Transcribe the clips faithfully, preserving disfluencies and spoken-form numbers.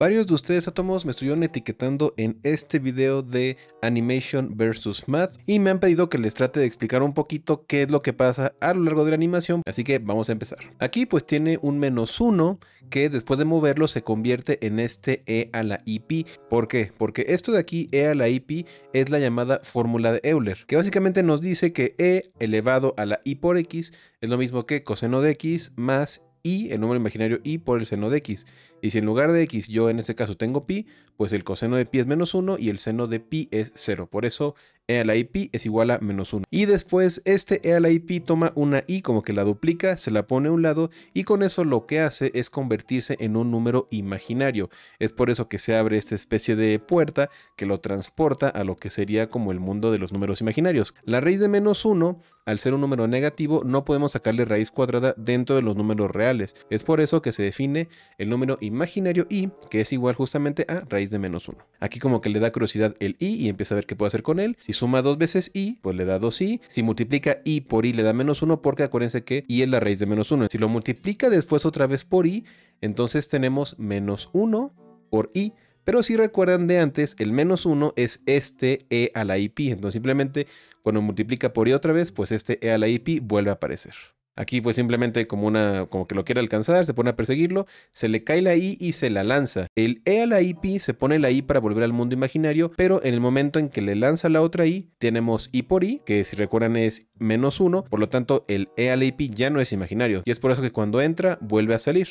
Varios de ustedes, átomos, me estuvieron etiquetando en este video de Animation versus Math y me han pedido que les trate de explicar un poquito qué es lo que pasa a lo largo de la animación, así que vamos a empezar. Aquí pues tiene un menos uno que después de moverlo se convierte en este e a la i pi. ¿Por qué? Porque esto de aquí, e a la i pi, es la llamada fórmula de Euler, que básicamente nos dice que e elevado a la i por x es lo mismo que coseno de x más i, el número imaginario i, por el seno de x. Y si en lugar de x yo en este caso tengo pi, pues el coseno de pi es menos uno y el seno de pi es cero. Por eso e a la i pi es igual a menos uno. Y después este e a la i pi toma una i, como que la duplica, se la pone a un lado y con eso lo que hace es convertirse en un número imaginario. Es por eso que se abre esta especie de puerta que lo transporta a lo que sería como el mundo de los números imaginarios. La raíz de menos uno, al ser un número negativo, no podemos sacarle raíz cuadrada dentro de los números reales. Es por eso que se define el número imaginario imaginario i, que es igual justamente a raíz de menos uno. Aquí como que le da curiosidad el i y empieza a ver qué puede hacer con él. Si suma dos veces i, pues le da dos i. Si multiplica i por i le da menos uno, porque acuérdense que i es la raíz de menos uno. Si lo multiplica después otra vez por i, entonces tenemos menos uno por i. Pero si recuerdan de antes, el menos uno es este e a la i pi. Entonces simplemente cuando multiplica por i otra vez, pues este e a la i pi vuelve a aparecer. Aquí pues simplemente como una como que lo quiere alcanzar, se pone a perseguirlo, se le cae la i y se la lanza. El e a la i pi se pone la i para volver al mundo imaginario, pero en el momento en que le lanza la otra i, tenemos i por i, que si recuerdan es menos uno, por lo tanto el e a la i pi ya no es imaginario. Y es por eso que cuando entra, vuelve a salir.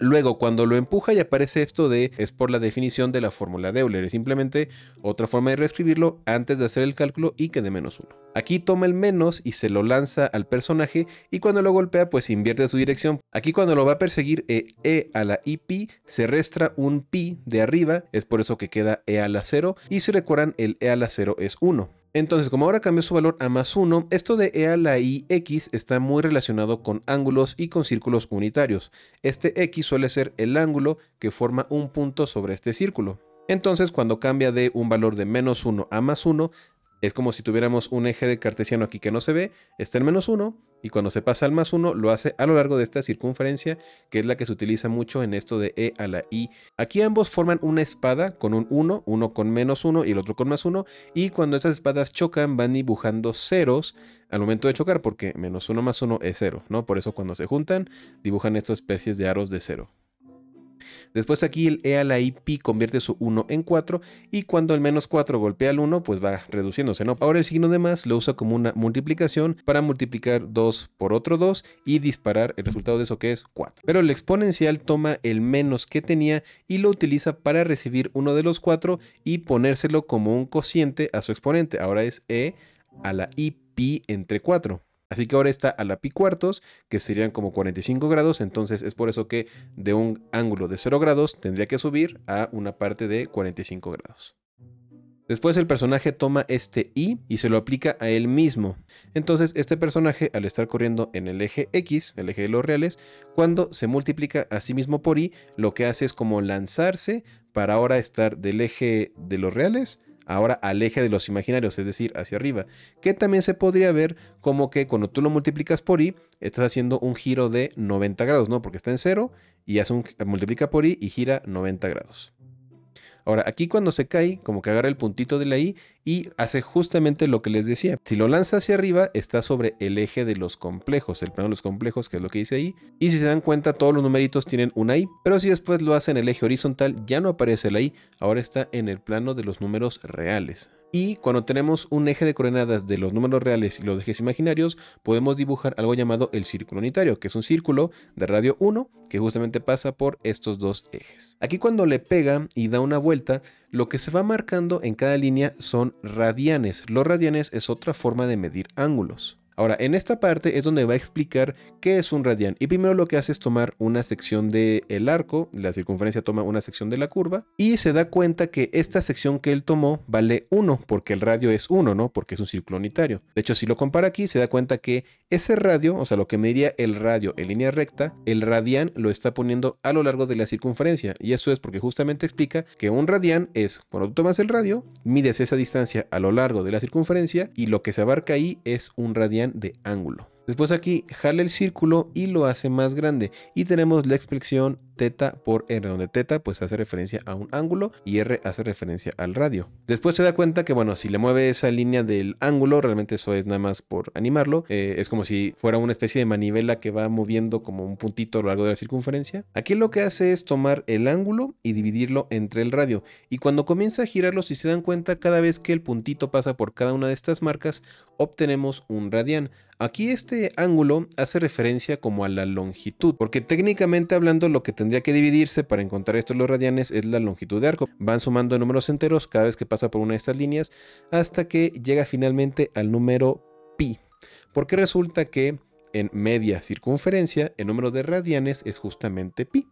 Luego cuando lo empuja y aparece esto de, es por la definición de la fórmula de Euler, es simplemente otra forma de reescribirlo antes de hacer el cálculo y que de menos uno. Aquí toma el menos y se lo lanza al personaje y cuando lo golpea pues invierte su dirección. Aquí cuando lo va a perseguir e, e a la i pi se resta un pi de arriba, es por eso que queda e a la cero y si recuerdan el e a la cero es uno. Entonces, como ahora cambió su valor a más uno, esto de e a la i equis está muy relacionado con ángulos y con círculos unitarios. Este x suele ser el ángulo que forma un punto sobre este círculo. Entonces, cuando cambia de un valor de menos uno a más uno, es como si tuviéramos un eje de cartesiano aquí que no se ve, está en menos uno, y cuando se pasa al más uno lo hace a lo largo de esta circunferencia, que es la que se utiliza mucho en esto de e a la i. Aquí ambos forman una espada con un uno, uno con menos uno y el otro con más uno, y cuando estas espadas chocan van dibujando ceros al momento de chocar, porque menos uno más uno es cero, ¿no? Por eso cuando se juntan dibujan estas especies de aros de cero. Después aquí el e a la i pi convierte su uno en cuatro y cuando el menos cuatro golpea al uno pues va reduciéndose, ¿no? Ahora el signo de más lo usa como una multiplicación para multiplicar dos por otro dos y disparar el resultado de eso, que es cuatro. Pero el exponencial toma el menos que tenía y lo utiliza para recibir uno de los cuatro y ponérselo como un cociente a su exponente. Ahora es e a la i pi entre cuatro. Así que ahora está a la pi cuartos, que serían como cuarenta y cinco grados, entonces es por eso que de un ángulo de cero grados tendría que subir a una parte de cuarenta y cinco grados. Después el personaje toma este i y se lo aplica a él mismo. Entonces este personaje, al estar corriendo en el eje x, el eje de los reales, cuando se multiplica a sí mismo por i, lo que hace es como lanzarse para ahora estar del eje de los reales ahora al eje de los imaginarios, es decir, hacia arriba, que también se podría ver como que cuando tú lo multiplicas por i, estás haciendo un giro de noventa grados, ¿no? Porque está en cero y hace un, multiplica por i y gira noventa grados. Ahora, aquí cuando se cae, como que agarra el puntito de la i y hace justamente lo que les decía. Si lo lanza hacia arriba, está sobre el eje de los complejos, el plano de los complejos, que es lo que dice ahí. Y si se dan cuenta, todos los numeritos tienen una i. Pero si después lo hace en el eje horizontal, ya no aparece la i. Ahora está en el plano de los números reales. Y cuando tenemos un eje de coordenadas de los números reales y los ejes imaginarios, podemos dibujar algo llamado el círculo unitario, que es un círculo de radio uno que justamente pasa por estos dos ejes. Aquí cuando le pega y da una vuelta, lo que se va marcando en cada línea son radianes. Los radianes es otra forma de medir ángulos. Ahora, en esta parte es donde va a explicar qué es un radián. Y primero lo que hace es tomar una sección del arco, la circunferencia toma una sección de la curva, y se da cuenta que esta sección que él tomó vale uno, porque el radio es uno, ¿no? Porque es un círculo unitario. De hecho, si lo compara aquí, se da cuenta que ese radio, o sea, lo que mediría el radio en línea recta, el radián lo está poniendo a lo largo de la circunferencia. Y eso es porque justamente explica que un radián es, cuando tú tomas el radio, mides esa distancia a lo largo de la circunferencia, y lo que se abarca ahí es un radián de ángulo. Después aquí jala el círculo y lo hace más grande y tenemos la expresión teta por r, donde teta pues hace referencia a un ángulo y r hace referencia al radio. Después se da cuenta que bueno, si le mueve esa línea del ángulo, realmente eso es nada más por animarlo, eh, es como si fuera una especie de manivela que va moviendo como un puntito a lo largo de la circunferencia. Aquí lo que hace es tomar el ángulo y dividirlo entre el radio, y cuando comienza a girarlo, si se dan cuenta, cada vez que el puntito pasa por cada una de estas marcas obtenemos un radián. Aquí este ángulo hace referencia como a la longitud, porque técnicamente hablando lo que tendría que dividirse para encontrar estos los radianes es la longitud de arco. Van sumando números enteros cada vez que pasa por una de estas líneas hasta que llega finalmente al número pi, porque resulta que en media circunferencia el número de radianes es justamente pi.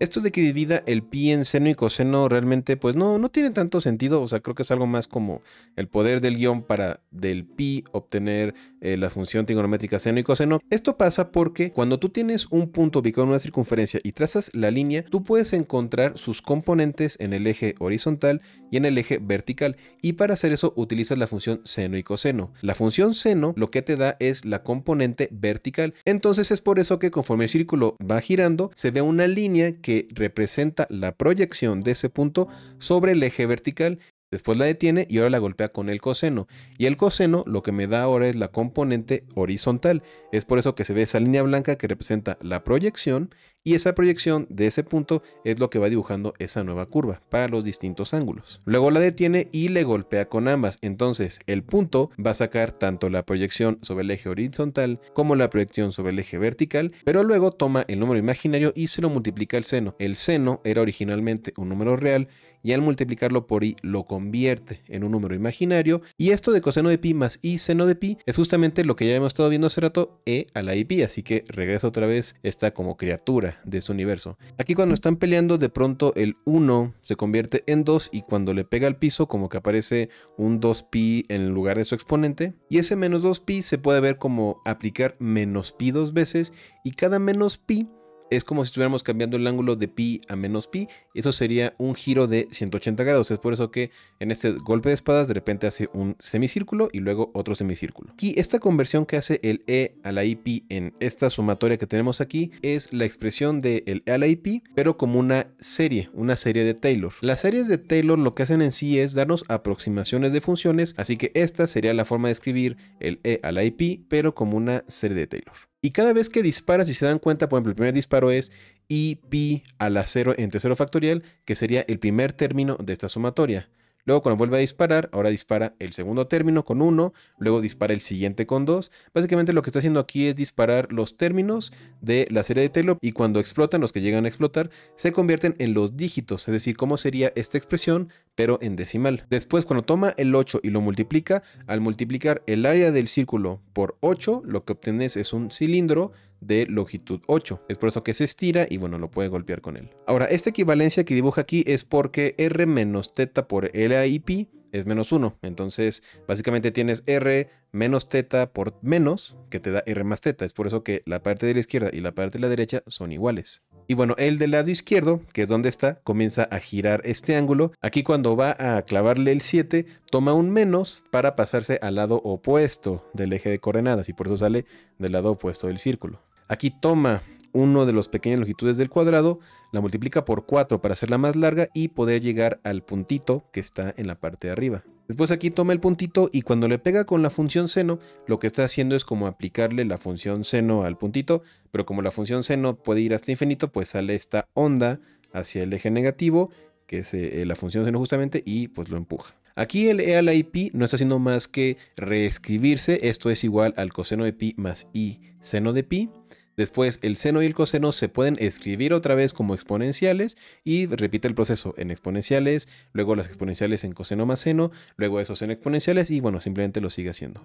Esto de que divida el pi en seno y coseno realmente pues no, no tiene tanto sentido, o sea, creo que es algo más como el poder del guión para del pi obtener eh, la función trigonométrica seno y coseno. Esto pasa porque cuando tú tienes un punto ubicado en una circunferencia y trazas la línea, tú puedes encontrar sus componentes en el eje horizontal y en el eje vertical, y para hacer eso utilizas la función seno y coseno. La función seno lo que te da es la componente vertical, entonces es por eso que conforme el círculo va girando se ve una línea que representa la proyección de ese punto sobre el eje vertical. Después la detiene y ahora la golpea con el coseno, y el coseno lo que me da ahora es la componente horizontal. Es por eso que se ve esa línea blanca que representa la proyección, y esa proyección de ese punto es lo que va dibujando esa nueva curva para los distintos ángulos. Luego la detiene y le golpea con ambas, entonces el punto va a sacar tanto la proyección sobre el eje horizontal como la proyección sobre el eje vertical, pero luego toma el número imaginario y se lo multiplica al seno. El seno era originalmente un número real y al multiplicarlo por i lo convierte en un número imaginario, y esto de coseno de pi más i seno de pi es justamente lo que ya hemos estado viendo hace rato, e a la i pi, así que regresa otra vez esta como criatura de su universo. Aquí cuando están peleando de pronto el uno se convierte en dos y cuando le pega al piso como que aparece un dos pi en lugar de su exponente, y ese menos dos pi se puede ver como aplicar menos pi dos veces, y cada menos pi es como si estuviéramos cambiando el ángulo de pi a menos pi. Eso sería un giro de ciento ochenta grados. Es por eso que en este golpe de espadas de repente hace un semicírculo y luego otro semicírculo. Aquí esta conversión que hace el e a la i pi en esta sumatoria que tenemos aquí es la expresión de el e a la i pi, pero como una serie, una serie de Taylor. Las series de Taylor lo que hacen en sí es darnos aproximaciones de funciones, así que esta sería la forma de escribir el e a la i pi, pero como una serie de Taylor. Y cada vez que disparas, si se dan cuenta, por ejemplo, el primer disparo es i pi a la cero entre cero factorial, que sería el primer término de esta sumatoria. Luego cuando vuelve a disparar, ahora dispara el segundo término con uno, luego dispara el siguiente con dos. Básicamente lo que está haciendo aquí es disparar los términos de la serie de Taylor, y cuando explotan, los que llegan a explotar, se convierten en los dígitos, es decir, cómo sería esta expresión, pero en decimal. Después cuando toma el ocho y lo multiplica, al multiplicar el área del círculo por ocho, lo que obtienes es un cilindro de longitud ocho. Es por eso que se estira y bueno, lo puede golpear con él. Ahora, esta equivalencia que dibuja aquí es porque r menos teta por l a i pi es menos uno. Entonces, básicamente tienes r menos teta por menos, que te da r más teta. Es por eso que la parte de la izquierda y la parte de la derecha son iguales. Y bueno, el del lado izquierdo, que es donde está, comienza a girar este ángulo. Aquí cuando va a clavarle el siete, toma un menos para pasarse al lado opuesto del eje de coordenadas, y por eso sale del lado opuesto del círculo. Aquí toma uno de los pequeñas longitudes del cuadrado, la multiplica por cuatro para hacerla más larga y poder llegar al puntito que está en la parte de arriba. Después aquí toma el puntito y cuando le pega con la función seno, lo que está haciendo es como aplicarle la función seno al puntito, pero como la función seno puede ir hasta infinito, pues sale esta onda hacia el eje negativo, que es eh, la función seno justamente, y pues lo empuja. Aquí el e a la i pi no está haciendo más que reescribirse, esto es igual al coseno de pi más i seno de pi. Después el seno y el coseno se pueden escribir otra vez como exponenciales y repite el proceso en exponenciales, luego las exponenciales en coseno más seno, luego esos en exponenciales y bueno, simplemente lo sigue haciendo.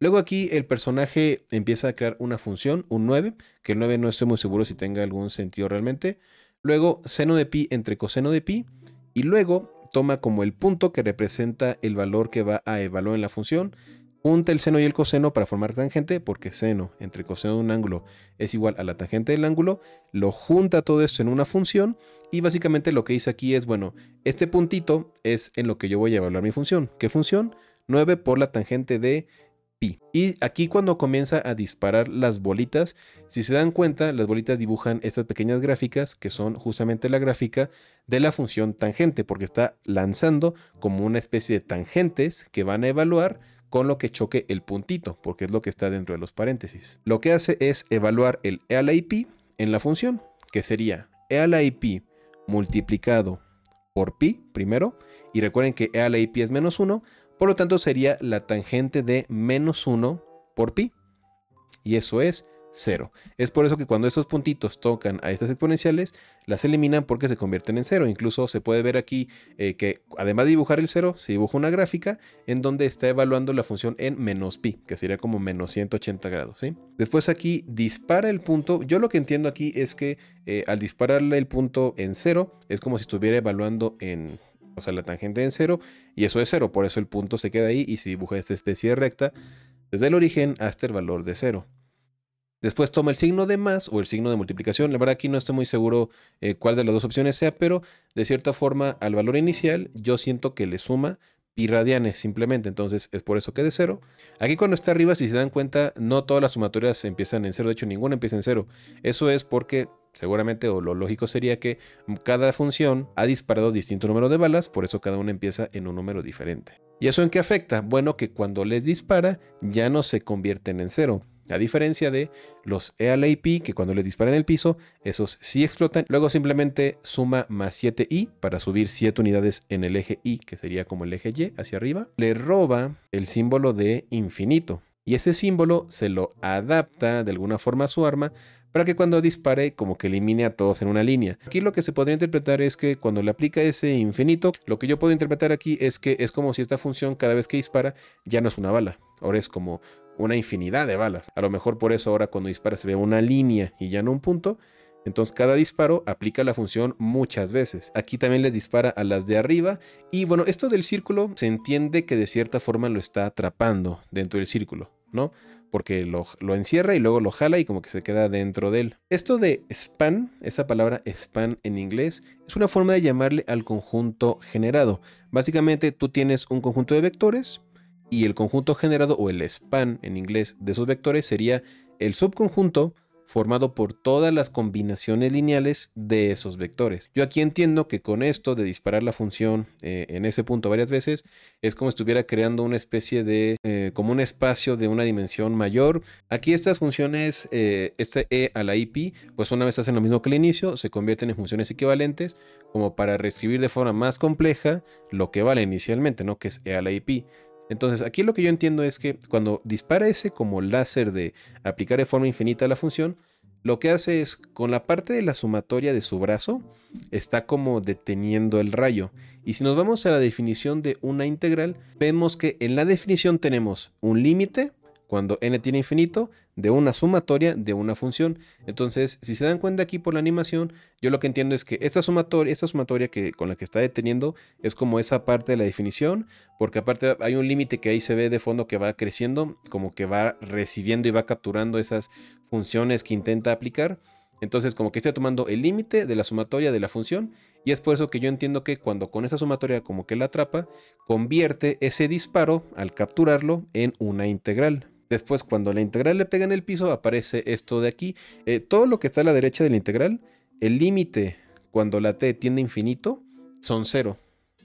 Luego aquí el personaje empieza a crear una función, un nueve, que el nueve no estoy muy seguro si tenga algún sentido realmente. Luego seno de pi entre coseno de pi, y luego toma como el punto que representa el valor que va a evaluar en la función. Junta el seno y el coseno para formar tangente, porque seno entre coseno de un ángulo es igual a la tangente del ángulo. Lo junta todo esto en una función y básicamente lo que dice aquí es, bueno, este puntito es en lo que yo voy a evaluar mi función. ¿Qué función? nueve por la tangente de pi. Y aquí cuando comienza a disparar las bolitas, si se dan cuenta, las bolitas dibujan estas pequeñas gráficas que son justamente la gráfica de la función tangente, porque está lanzando como una especie de tangentes que van a evaluar con lo que choque el puntito, porque es lo que está dentro de los paréntesis. Lo que hace es evaluar el e a la pi en la función, que sería e a la pi multiplicado por pi primero, y recuerden que e a la pi es menos uno, por lo tanto sería la tangente de menos uno por pi, y eso es cero. Es por eso que cuando estos puntitos tocan a estas exponenciales, las eliminan porque se convierten en cero. Incluso se puede ver aquí eh, que además de dibujar el cero, se dibuja una gráfica en donde está evaluando la función en menos pi, que sería como menos ciento ochenta grados, ¿sí? Después aquí dispara el punto. Yo lo que entiendo aquí es que eh, al dispararle el punto en cero, es como si estuviera evaluando en... o sea, la tangente en cero, y eso es cero, por eso el punto se queda ahí y se dibuja esta especie de recta desde el origen hasta el valor de cero. Después toma el signo de más o el signo de multiplicación. La verdad aquí no estoy muy seguro eh, cuál de las dos opciones sea, pero de cierta forma al valor inicial yo siento que le suma pi radianes simplemente, entonces es por eso que de cero. Aquí cuando está arriba, si se dan cuenta, no todas las sumatorias empiezan en cero, de hecho ninguna empieza en cero. Eso es porque... seguramente, o lo lógico sería que cada función ha disparado distinto número de balas, por eso cada una empieza en un número diferente. ¿Y eso en qué afecta? Bueno, que cuando les dispara ya no se convierten en cero, a diferencia de los e a la pi, que cuando les disparan el piso, esos sí explotan. Luego simplemente suma más siete i para subir siete unidades en el eje i, que sería como el eje y hacia arriba. Le roba el símbolo de infinito, y ese símbolo se lo adapta de alguna forma a su arma, para que cuando dispare como que elimine a todos en una línea. Aquí lo que se podría interpretar es que cuando le aplica ese infinito, lo que yo puedo interpretar aquí es que es como si esta función cada vez que dispara ya no es una bala, ahora es como una infinidad de balas. A lo mejor por eso ahora cuando dispara se ve una línea y ya no un punto. Entonces cada disparo aplica la función muchas veces. Aquí también les dispara a las de arriba. Y bueno, esto del círculo se entiende que de cierta forma lo está atrapando dentro del círculo, ¿no? Porque lo, lo encierra y luego lo jala y como que se queda dentro de él. Esto de span, esa palabra span en inglés, es una forma de llamarle al conjunto generado. Básicamente tú tienes un conjunto de vectores y el conjunto generado o el span en inglés de esos vectores sería el subconjunto formado por todas las combinaciones lineales de esos vectores. Yo aquí entiendo que con esto de disparar la función eh, en ese punto varias veces, es como si estuviera creando una especie de, eh, como un espacio de una dimensión mayor. Aquí estas funciones, eh, este e a la pi, pues una vez hacen lo mismo que el inicio, se convierten en funciones equivalentes, como para reescribir de forma más compleja lo que vale inicialmente, ¿no? Que es e a la pi. Entonces aquí lo que yo entiendo es que cuando dispara ese como láser de aplicar de forma infinita la función, lo que hace es con la parte de la sumatoria de su brazo está como deteniendo el rayo. Y si nos vamos a la definición de una integral, vemos que en la definición tenemos un límite cuando n tiene infinito de una sumatoria de una función. Entonces, si se dan cuenta aquí por la animación, yo lo que entiendo es que esta sumatoria, esta sumatoria que, con la que está deteniendo es como esa parte de la definición, porque aparte hay un límite que ahí se ve de fondo que va creciendo, como que va recibiendo y va capturando esas funciones que intenta aplicar. Entonces, como que está tomando el límite de la sumatoria de la función, y es por eso que yo entiendo que cuando con esa sumatoria como que la atrapa, convierte ese disparo al capturarlo en una integral. Después, cuando la integral le pega en el piso, aparece esto de aquí. Eh, todo lo que está a la derecha de la integral, el límite cuando la t tiende a infinito, son cero.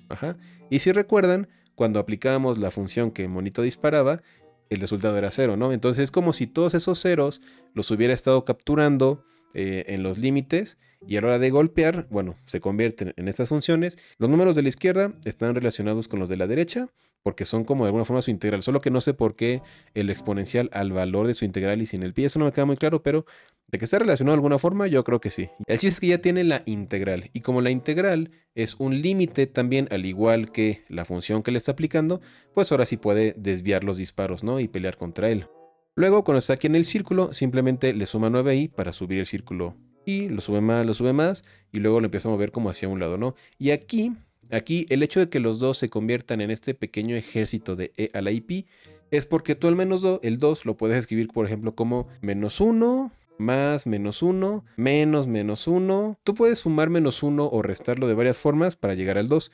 Ajá. Y si recuerdan, cuando aplicábamos la función que el monito disparaba, el resultado era cero, ¿no? Entonces es como si todos esos ceros los hubiera estado capturando eh, en los límites, y a la hora de golpear, bueno, se convierten en estas funciones. Los números de la izquierda están relacionados con los de la derecha, porque son como de alguna forma su integral, solo que no sé por qué el exponencial al valor de su integral y sin el pi, eso no me queda muy claro, pero de que está relacionado de alguna forma, yo creo que sí. El chiste es que ya tiene la integral, y como la integral es un límite también, al igual que la función que le está aplicando, pues ahora sí puede desviar los disparos, ¿no? Y pelear contra él. Luego, cuando está aquí en el círculo, simplemente le suma nueve i para subir el círculo, y lo sube más, lo sube más, y luego lo empieza a mover como hacia un lado, ¿no? Y aquí... Aquí el hecho de que los dos se conviertan en este pequeño ejército de e a la pi es porque tú al menos do, el dos lo puedes escribir por ejemplo como menos uno, más menos uno, menos menos uno. Tú puedes sumar menos uno o restarlo de varias formas para llegar al dos.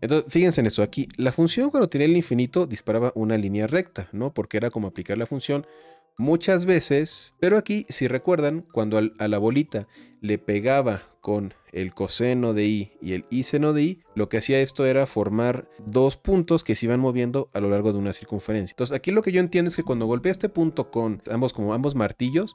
Entonces, fíjense en eso. Aquí, la función cuando tenía el infinito disparaba una línea recta, ¿no? Porque era como aplicar la función muchas veces. Pero aquí, si recuerdan, cuando al, a la bolita le pegaba con el coseno de i y el i seno de i, lo que hacía esto era formar dos puntos que se iban moviendo a lo largo de una circunferencia. Entonces, aquí lo que yo entiendo es que cuando golpea este punto con ambos, como ambos martillos,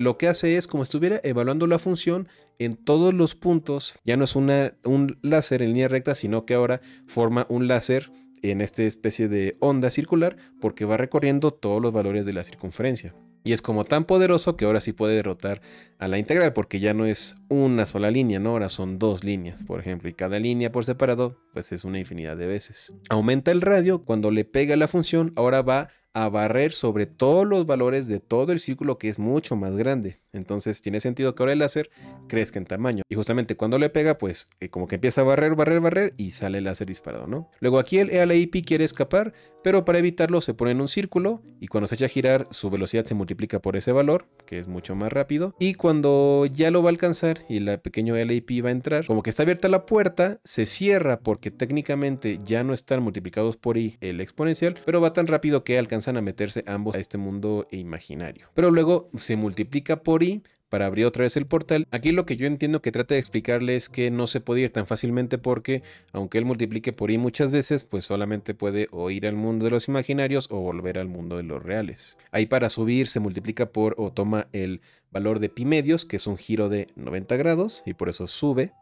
lo que hace es como estuviera evaluando la función en todos los puntos. Ya no es una, un láser en línea recta, sino que ahora forma un láser en esta especie de onda circular, porque va recorriendo todos los valores de la circunferencia. Y es como tan poderoso que ahora sí puede derrotar a la integral, porque ya no es una sola línea, ¿no? Ahora son dos líneas, por ejemplo, y cada línea por separado, pues es una infinidad de veces. Aumenta el radio, cuando le pega la función, ahora va a barrer sobre todos los valores de todo el círculo, que es mucho más grande. Entonces tiene sentido que ahora el láser crezca en tamaño. Y justamente cuando le pega, pues eh, como que empieza a barrer, barrer, barrer y sale el láser disparado, ¿no? Luego aquí el E a la I pi quiere escapar, pero para evitarlo se pone en un círculo y cuando se echa a girar su velocidad se multiplica por ese valor, que es mucho más rápido. Y cuando ya lo va a alcanzar y la pequeño E a la I pi va a entrar, como que está abierta la puerta, se cierra porque técnicamente ya no están multiplicados por I el exponencial, pero va tan rápido que alcanzan a meterse ambos a este mundo imaginario. Pero luego se multiplica por I para abrir otra vez el portal. Aquí lo que yo entiendo que trata de explicarles es que no se puede ir tan fácilmente porque aunque él multiplique por i muchas veces, pues solamente puede o ir al mundo de los imaginarios o volver al mundo de los reales. Ahí para subir se multiplica por o toma el valor de pi medios, que es un giro de noventa grados y por eso sube.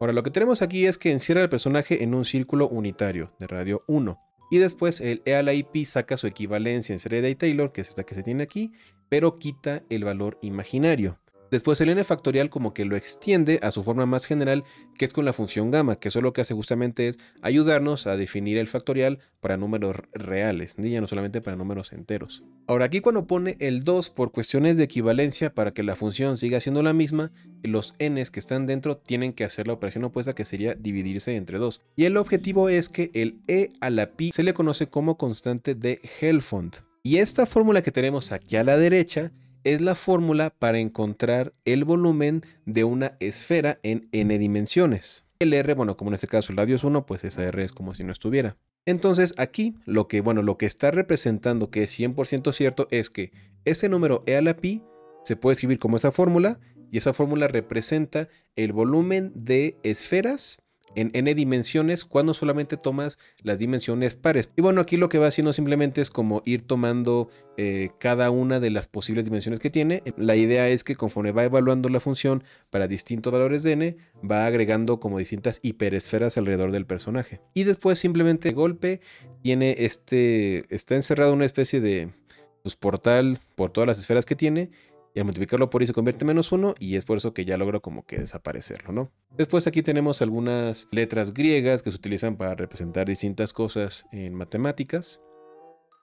Ahora lo que tenemos aquí es que encierra al personaje en un círculo unitario de radio uno. Y después el E a la I pi saca su equivalencia en serie de Taylor, que es esta que se tiene aquí, pero quita el valor imaginario. Después el N factorial como que lo extiende a su forma más general, que es con la función gamma, que eso lo que hace justamente es ayudarnos a definir el factorial para números reales, ¿sí? Ya no solamente para números enteros. Ahora aquí cuando pone el dos por cuestiones de equivalencia para que la función siga siendo la misma, los n's que están dentro tienen que hacer la operación opuesta, que sería dividirse entre dos. Y el objetivo es que el E a la pi se le conoce como constante de Hellfond. Y esta fórmula que tenemos aquí a la derecha es la fórmula para encontrar el volumen de una esfera en n dimensiones. El R, bueno, como en este caso el radio es uno, pues esa R es como si no estuviera. Entonces aquí lo que, bueno, lo que está representando que es cien por ciento cierto es que ese número E a la pi se puede escribir como esa fórmula, y esa fórmula representa el volumen de esferas en n dimensiones cuando solamente tomas las dimensiones pares. Y bueno, aquí lo que va haciendo simplemente es como ir tomando eh, cada una de las posibles dimensiones que tiene. La idea es que conforme va evaluando la función para distintos valores de n, va agregando como distintas hiperesferas alrededor del personaje. Y después simplemente de golpe tiene este, está encerrado en una especie de pues, portal por todas las esferas que tiene. Y al multiplicarlo por i se convierte en menos uno y es por eso que ya logra como que desaparecerlo, ¿no? Después aquí tenemos algunas letras griegas que se utilizan para representar distintas cosas en matemáticas.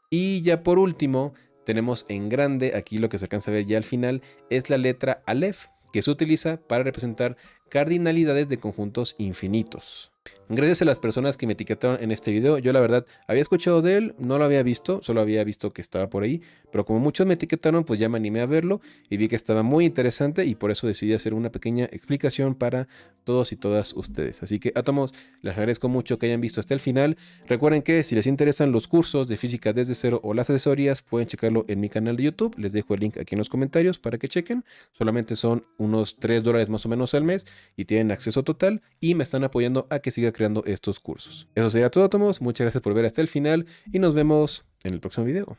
Y ya por último tenemos en grande, aquí lo que se alcanza a ver ya al final, es la letra Aleph, que se utiliza para representar cardinalidades de conjuntos infinitos. Gracias a las personas que me etiquetaron en este video. Yo la verdad había escuchado de él, no lo había visto, solo había visto que estaba por ahí, pero como muchos me etiquetaron, pues ya me animé a verlo y vi que estaba muy interesante y por eso decidí hacer una pequeña explicación para todos y todas ustedes. Así que átomos, les agradezco mucho que hayan visto hasta el final. Recuerden que si les interesan los cursos de física desde cero o las asesorías, pueden checarlo en mi canal de YouTube. Les dejo el link aquí en los comentarios para que chequen. Solamente son unos tres dólares más o menos al mes y tienen acceso total y me están apoyando a que siga creando estos cursos. Eso sería todo, átomos. Muchas gracias por ver hasta el final y nos vemos en el próximo video.